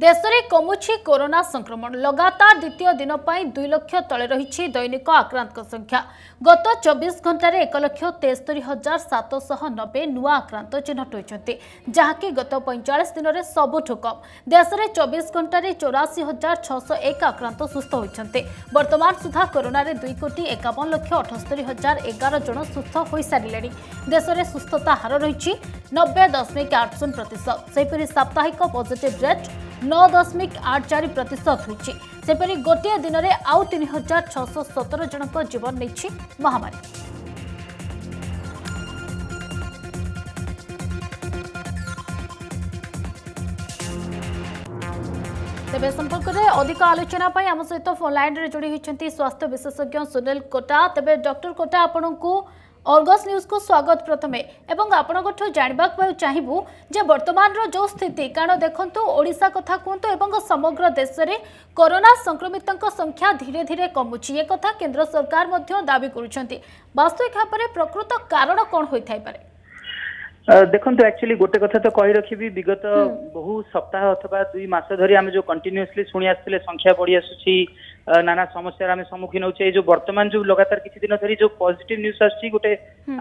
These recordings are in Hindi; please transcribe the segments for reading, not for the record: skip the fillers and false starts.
देश में कमुछि कोरोना संक्रमण लगातार द्वितीय दिन पर 2 लाख तले रही दैनिक आक्रांत संख्या गत 24 घंटे 1,73,790 नुआ आक्रांत चिन्हट होती जहाँकि गत 45 दिन में सबुठ कम। देश में 24 घंटे 84,601 आक्रांत सुस्थ होती। बर्तमान सुधा कोरोन 2,51,78,011 जन सुस्थ हो सारे। देश में सुस्थता हार रही 90.8% से साप्ताहिक पॉजिटिव रेट 9.84% होती। सेपरी गोटे दिन में आउ 3,617 जनक जीवन नहीं महामारी। तेज संपर्क में अधिक आलोचना आम सहित फोन लाइन में जोड़ी होती स्वास्थ्य विशेषज्ञ सुनील कोटा। तेज डॉक्टर कोटा आपण को अर्गस न्यूज को स्वागत। प्रथमे एवं आपणों जानवाक चाहबू जे वर्तमान जो स्थिति कारण देखंतु ओडिशा कथा कहतु एवं समग्र देश में कोरोना संक्रमित संख्या धीरे धीरे कमुची। एक कथा केंद्र सरकार मध्य दाबी करुछंती। वास्तविक भाव प्रकृत कारण कौन होई थाई पारे? देखो एक्चुअली गोटे कथा तो कही रखी विगत बहु सप्ताह अथवा 2 मास धरी आम जो कंटिन्यूअसली शुणी आसते संख्या बढ़ी आसूसी नाना समस्या आम सम्मुखीन होचे। जो वर्तमान जो लगातार किसी दिन धरी जो पॉजिटिव न्यूज आसी गोटे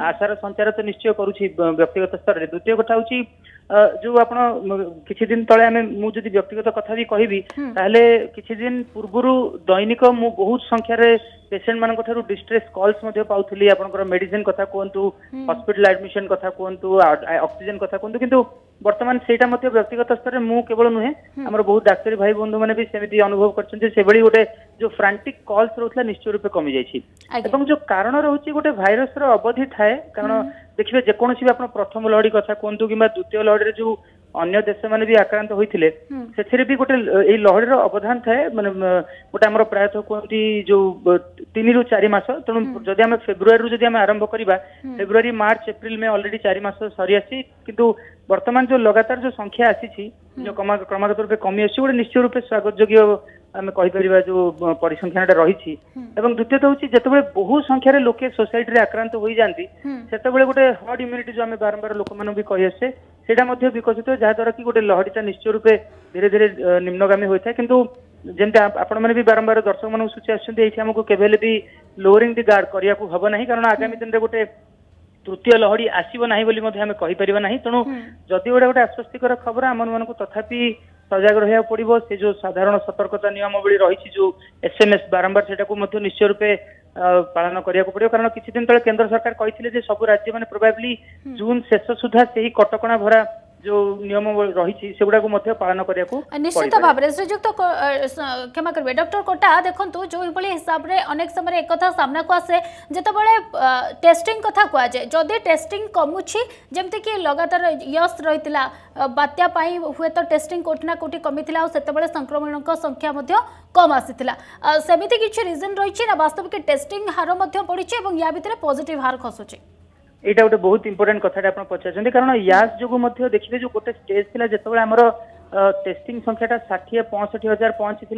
आशार संचार तो निश्चय करुच्ची व्यक्तिगत स्तर में। द्वितीय कथा हूँ जो आप किसी दिन तले आम मुझे व्यक्तिगत कथा भी कहबी ताहले किसी दिन पूर्व दैनिक मु बहुत संख्यार पेसेंट मान डिस्ट्रेस कॉल्स पाऊली। आपंकर मेडिसीन कथा कहतु हस्पिटाल एडमिशन कथा कहतु ऑक्सीजन कथा कहतु किंतु वर्तमान सेटा मत व्यक्तिगत स्तर में मु केवल नुहे आम बहुत डाक्तरी भाई बंधु मैंने भी सेमती अनुभव करछन। गोटे जो फ्रांटिक कॉल्स रोला निश्चय रूपे कमी जाइए। जो कारण रोचे गोटे भाइरस अवधि थाए कारण देखिए जेकोसी आप प्रथम लहड़ी कथा कहतु कि द्वितीय लहड़ी जो अन्य देश मैंने भी आक्रांत होते से भी गोटे लहरीर अवधान थाए मैंने गोटे आम प्रायतः कहती जो 3 रु 4 मास तेणु जब आम फेब्रुआरी जब आरंभ करवा फेब्रुआरी मार्च एप्रिल में अलरेडी 4 मास सरी आसी किंतु वर्तमान जो लगातार जो संख्या आसी जो क्रमागत रूपे कमी आसी गोटे निश्चय रूपे स्वागत योग्य आम कहीपर जो परिसंख्यान रही। द्वितीय तो हूँ जिते बहु संख्यार लोके सोसाइटी में आक्रांत हो जाती से गोटे हर्ड इम्यूनिटी जो आम बारंबार लोक भी कही आसे से विकसित हो जहाद्वारा कि गोटे लहरीटा निश्चय रूपे धीरे धीरे निम्नगामी होता है। किंतु जमती आपण मैंने भी बारंबार दर्शक मानक सूची आसछंती आमको केवल भी लोअरिंग दि गार्ड करने हम ना कारण आगामी दिन में गोटे तृतीय लहरी आसो ना कहीपर ना तेणु जदि गोटे आश्वस्तिकर खबर आम मानक तथापि सजग रहा पड़ो। से जो साधारण सतर्कता नियमावली रही जो SMS बारंबार से निश्चय रूपे पालन करने पड़ो कारण किसी दिन तक केंद्र सरकार कही सब राज्य मैंने प्रोबेबली जून शेष सुधा से ही कटकणा भरा जो नियम रही पालन करने निश्चित भाव में श्रीजुक्त क्षमा करेंगे डॉक्टर कोटा। देखो जो हिसाब से अनेक समय एक कथा सामना को आसे जिते टेस्टिंग कथा कह जाए जदि टेस्टिंग कमुची जमती कि लगातार यश रही बात्या हुए तो टेस्टिंग कौटि ना कौटि कमी से संक्रमण संख्या कम आसाला सेमती किसी रिजन रही वास्तविक टेस्टिंग हार बढ़ी और या भितर पॉजिटिव हार खसुची। एटा गोटे बहुत इंपोर्टेंट कथाटा आप पचार कारण यास जो मध्य देखिए जो गोटे स्टेज था जिते आमर टेस्टिंग संख्याटा 60-65,000 पहुंची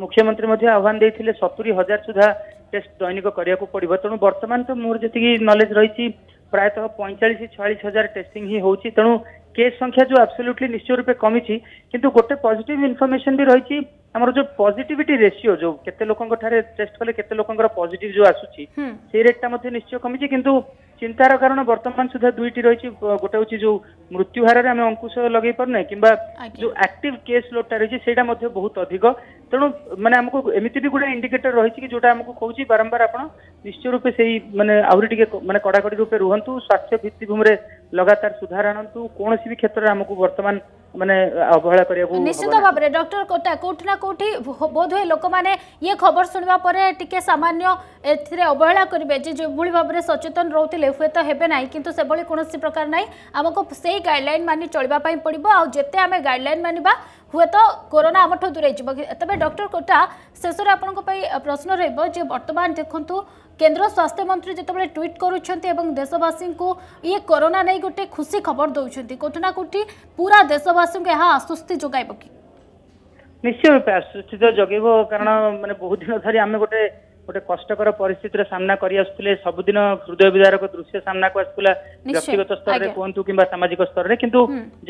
मुख्यमंत्री आह्वान देते 70,000 सुधा टेस्ट दैनिक करने पड़ो। तेणु बर्तमान तो मोर जी नॉलेज रही प्रायतः 45-46,000 टेस्टिंग ही होती। तेणु केस संख्या जो एब्सोल्युटली निश्चय रूपे कमी किंतु गोटे पॉजिटिव इनफॉरमेशन भी रही आमर जो पॉजिटिविटी रेशियो जो केते लोकंक थारे टेस्ट कले केते लोकंकर पॉजिटिव जो आसुची से रेटटा मध्ये निश्चय कमी किंतु चिंतार कारण वर्तमान सुधा दुईटी रही गोटे हूँ जो मृत्यु हार में अंकुश लगे पारना किंबा जो एक्टिव केस लोडटा रही सेटा मध्ये बहुत अधिक। तेणु मैंने आमको एमती भी गोटे इंडिकेटर रही कि जोटा आमको कहूँ बारंबार आपण निश्चय रूपे से मैंने आहरी मैंने कड़ाकड़ी रूपे रुहतु स्वास्थ्य भित्तिभूमि लगातार सुधार आणतु कौन भी क्षेत्र में आमको वर्तमान माने अवहेला करिया। निश्चित भाव में डॉक्टर कोटा कोठी ना कोठी बोध हुए लोक मैंने ये खबर सुनवा परे टिके सामान्य एथिरे अवहेला करिवे जे जो भुली भाव में सचेतन रहउतिले हुए तो हेबे नाही किंतु से बळी कोनोसी प्रकार नाही आमको सेही गाइडलाइन मानि चलबा पई पड़िबो आ जेते आमे गाइडलाइन मानिबा हुए तो कोरोना आमठ दूरे जिवो। तबे डॉक्टर कोटा शेषर आपन को पई प्रश्न रहइबो जे वर्तमान देखंतु केंद्र स्वास्थ्य मंत्री जितेबाला ट्वीट करुँचंती एवं देशवासी को ये कोरोना नहीं गोटे खुशी खबर दौरान कौटि ना कौटि पूरा देशवासी को यह आश्वस्ति जोगाइब कि निश्चय रूपे आश्वस्ति तो जगेब कारण मैंने बहुत दिन धरी आम गोटे गोटे कष्टर परिस्थितिर सामना करी आसुले सबुदिन हृदय विदारक दृश्य सामना को आसुला व्यक्तिगत स्तर में कहतु कि सामाजिक स्तर में किंतु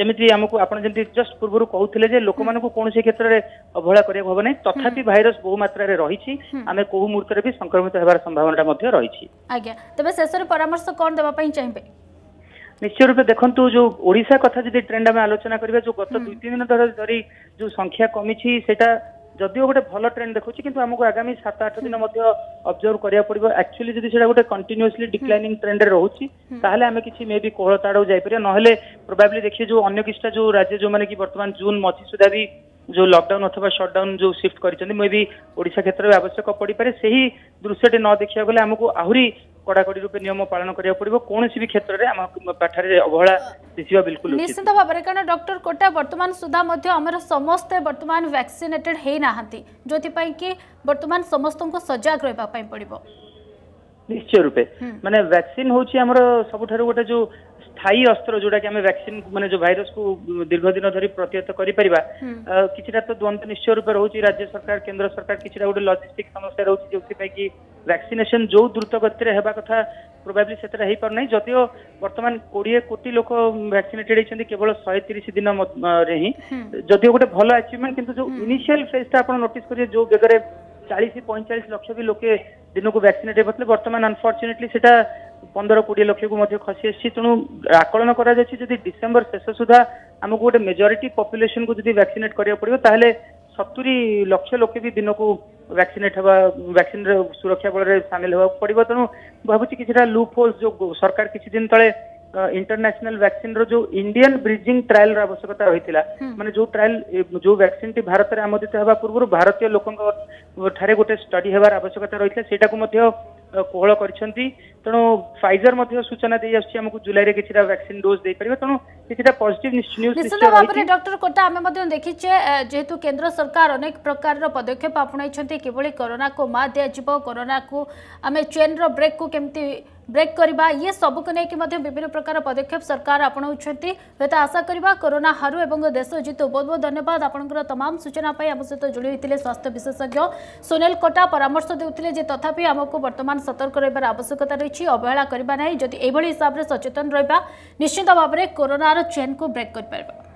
जमिति हमकु आपण जमिति जस्ट पूर्व कहते जे लोक मानक कोन से क्षेत्र में अवहेला करिया होबो नै तथापि भाइरस बहु मात्रा रे रहिछि आमे कोहु मुहूर्त रे भी संक्रमित हेबार संभावना मध्ये रहिछि। आज्ञा तबे शेषर परामर्श कोन देबा पई चाहिबे? निश्चय रूप देखु जो ओडिशा कथा जी ट्रेंड आम आलोचना करिबा जो गत 2-3 दिन धरी जो संख्या कमी सेटा जदिव गोटे भल ट्रेंड देखुची किंतु हमको आगामी 7-8 दिन ऑब्जर्व करिया पड़िबो। एक्चुअली जदि सेटा गोटे कंटीन्यूअसली डिक्लाइनिंग ट्रेंड रे रहउची ताहले आमे किछि मे बी कोहलता आडो जाय परिया नहले प्रोबेबली देखिए जो अन्य किछटा जो राज्य जो माने कि वर्तमान जून मझी सुधा भी जो लॉकडाउन अथवा शटडाउन जो शिफ्ट करिसेंती मे बी ओडिशा क्षेत्र में आवश्यक पड़ी पारे सही दृश्यटे न देखिया गले हमको आहुरी कड़ाकड़ी रूप नियम पालन करिया पड़िबो। कोनोसी भी क्षेत्र रे हम पाठारे अवहेला दिसिबा बिल्कुल निश्चित भाबरे कारण डॉक्टर कोटा वर्तमान सुधा मध्ये हमर समस्ते वर्तमान वैक्सीनेटेड हे नाहंती जोति पई कि वर्तमान समस्तन को सजग रहबा पई पड़िबो। निश्चय रूपे माने वैक्सीन होची हमर सबुठारे गोटे जो स्थायी अस्त्र जोटा कि वैक्सीन माने जो भाइरस को दीर्घ दिन धरी प्रतिहत कर परिबा किछटा तो द्वंद्व निश्चय रूपे रहउची राज्य सरकार केंद्र सरकार किछटा गोटे लॉजिस्टिक समस्या रहउची जोथि पई कि वैक्सीनेशन जो द्रुत गति रे हेबा कथा प्रोबेबली सेटा हे पर नै जदियो वर्तमान 20 कोटी लोक वैक्सीनेटेड हेचंदी केवल 130 दिन रे ही जदियो गोटे भलो अचीवमेंट किंतु जो इनिशियल फेज ता आपण नोटिस करिए जो बेगरे 40-45 लाख भी लोके दिन को वैक्सीनेटेड होते वर्तमान अनफॉर्चुनेटली सेटा 15-20 लाख को मध्य खसी आसी तेणु आकलन करा जाय जदि डिसेंबर शेष सुधा हमको गोटे मेजॉरिटी पॉपुलेशन को जदि वैक्सीनेट करिया पड़िबो ताहले 70 लाख लोके भी दिन को वैक्सीनेट हवा वैक्सीन सुरक्षा बल रे शामिल होवा पड़िबो। तेणु भाबुची किछटा लूप होल्स जो सरकार किछि दिन तळे इंटरनेशनल वैक्सीन रो जो इंडियन ब्रिजिंग ट्रायल रो आवश्यकता रहितिला माने जो ट्रायल जो वैक्सीन टी भारत रे आमोदित हेबा पूर्व भारतीय लोकंक ठारे गोटे स्टडी हेबार आवश्यकता रहितिला सेटा को मध्ये कोहल करछंती। तेणु फाइजर मध्ये सूचना देय आछि हमकु जुलाई रे किछटा वैक्सीन डोज देय परिबा तेणु किछटा पॉजिटिव न्यूज निश्चय रहिति। डॉक्टर कोटा आमे मध्ये देखिछे जेतु केंद्र सरकार अनेक प्रकार रो पदक्षेप आपणाइछंती केवळी कोरोना को मात दिया जिवो कोरोना को आमे चेन रो ब्रेक को केमती ब्रेक करवा ये सब को लेकिन विभिन्न प्रकार पदक्षेप सरकार आपणाउछंती हेतु आशा करवा कोरोना हारू एवं देश जीतु। बहुत बहुत धन्यवाद आपनकर तमाम सूचना पर आम सहित जोड़ी होते स्वास्थ्य विशेषज्ञ सोनेल कोटा परामर्श देते तथापि आमको बर्तमान सतर्क रहार आवश्यकता रही अवहेला करना ना जदि यही हिसाब से सचेतन रहा निश्चित भाव में कोरोनार चेन को ब्रेक कर।